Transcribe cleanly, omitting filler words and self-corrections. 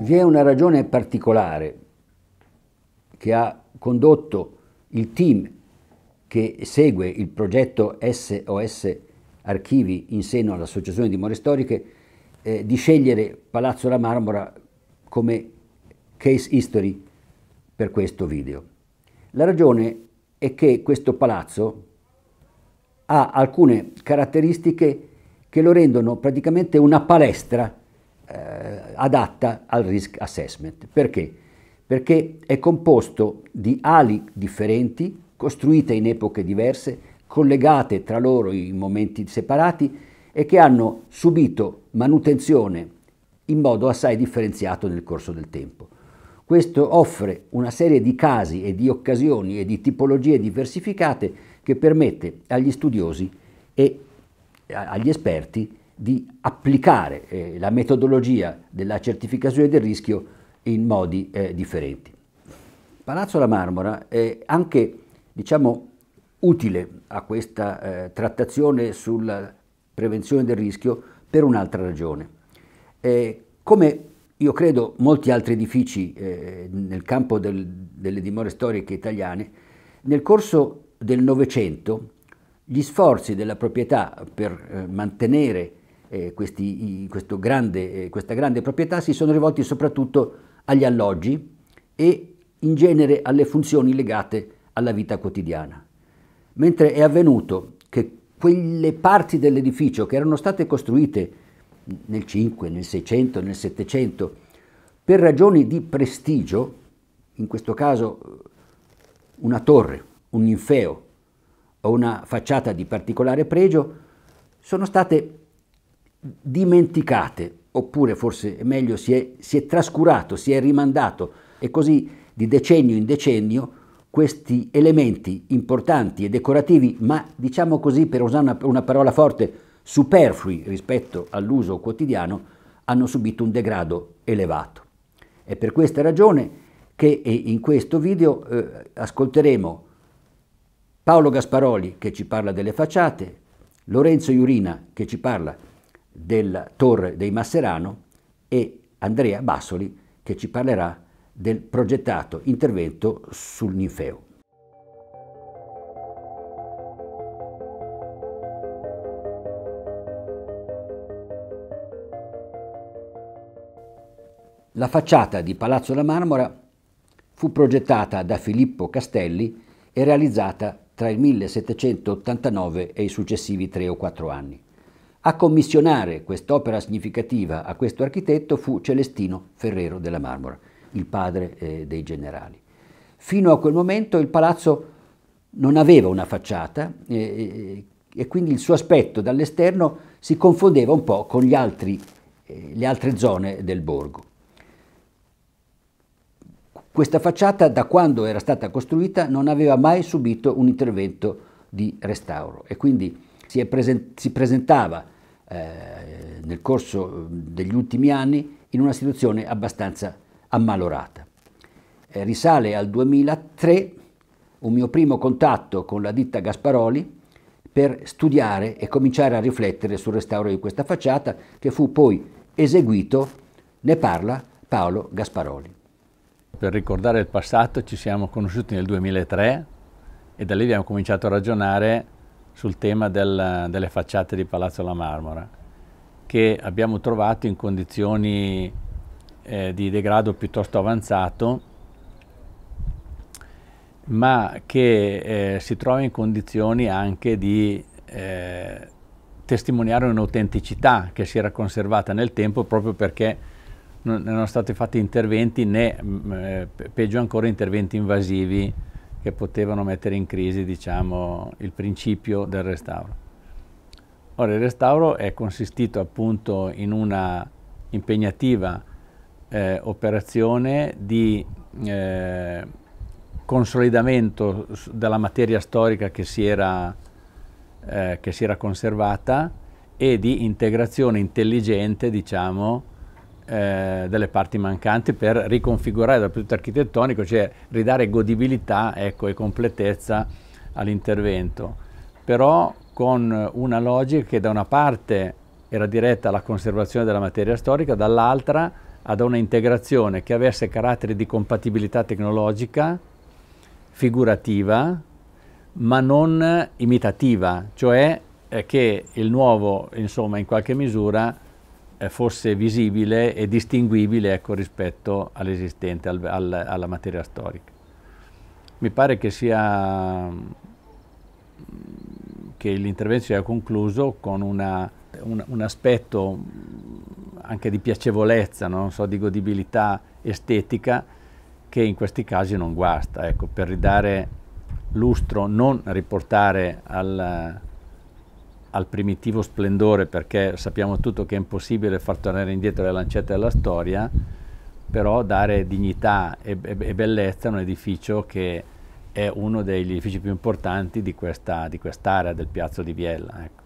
Vi è una ragione particolare che ha condotto il team che segue il progetto SOS Archivi in seno all'Associazione Dimore Storiche di scegliere Palazzo La Marmora come case history per questo video. La ragione è che questo palazzo ha alcune caratteristiche che lo rendono praticamente una palestra adatta al risk assessment. Perché? Perché è composto di ali differenti, costruite in epoche diverse, collegate tra loro in momenti separati e che hanno subito manutenzione in modo assai differenziato nel corso del tempo. Questo offre una serie di casi e di occasioni e di tipologie diversificate che permette agli studiosi e agli esperti di applicare la metodologia della certificazione del rischio in modi differenti. Palazzo La Marmora è anche, diciamo, utile a questa trattazione sulla prevenzione del rischio per un'altra ragione. Come io credo molti altri edifici nel campo delle dimore storiche italiane, nel corso del Novecento gli sforzi della proprietà per mantenere questa grande proprietà si sono rivolti soprattutto agli alloggi e in genere alle funzioni legate alla vita quotidiana, mentre è avvenuto che quelle parti dell'edificio che erano state costruite nel 5, nel 600, nel 700 per ragioni di prestigio, in questo caso una torre, un ninfeo o una facciata di particolare pregio, sono state dimenticate, oppure forse meglio si è trascurato, si è rimandato, e così di decennio in decennio questi elementi importanti e decorativi, ma diciamo così, per usare una parola forte, superflui rispetto all'uso quotidiano, hanno subito un degrado elevato. È per questa ragione che in questo video ascolteremo Paolo Gasparoli che ci parla delle facciate, Lorenzo Iurina che ci parla della torre dei Masserano e Andrea Bassoli che ci parlerà del progettato intervento sul ninfeo. La facciata di Palazzo La Marmora fu progettata da Filippo Castelli e realizzata tra il 1789 e i successivi 3 o 4 anni. A commissionare quest'opera significativa a questo architetto fu Celestino Ferrero della Marmora, il padre dei generali. Fino a quel momento il palazzo non aveva una facciata e quindi il suo aspetto dall'esterno si confondeva un po' con le altre zone del borgo. Questa facciata, da quando era stata costruita, non aveva mai subito un intervento di restauro e quindi si presentava nel corso degli ultimi anni in una situazione abbastanza ammalorata. Risale al 2003 un mio primo contatto con la ditta Gasparoli per studiare e cominciare a riflettere sul restauro di questa facciata, che fu poi eseguito. Ne parla Paolo Gasparoli. Per ricordare il passato ci siamo conosciuti nel 2003 e da lì abbiamo cominciato a ragionare sul tema delle facciate di Palazzo La Marmora, che abbiamo trovato in condizioni di degrado piuttosto avanzato, ma che si trova in condizioni anche di testimoniare un'autenticità che si era conservata nel tempo, proprio perché non erano stati fatti interventi, né peggio ancora interventi invasivi che potevano mettere in crisi, diciamo, il principio del restauro. Ora, il restauro è consistito appunto in una impegnativa operazione di consolidamento della materia storica che si era conservata e di integrazione intelligente, diciamo, delle parti mancanti per riconfigurare dal punto di vista architettonico, cioè ridare godibilità, ecco, e completezza all'intervento, però con una logica che da una parte era diretta alla conservazione della materia storica, dall'altra ad una integrazione che avesse caratteri di compatibilità tecnologica, figurativa, ma non imitativa, cioè che il nuovo, insomma, in qualche misura fosse visibile e distinguibile, ecco, rispetto all'esistente, alla materia storica. Mi pare che l'intervento sia concluso con un aspetto anche di piacevolezza, non so, di godibilità estetica, che in questi casi non guasta, ecco, per ridare lustro, non riportare al primitivo splendore, perché sappiamo tutto che è impossibile far tornare indietro le lancette della storia, però dare dignità e bellezza a un edificio che è uno degli edifici più importanti di quest'area del Piazzo di Biella. Ecco.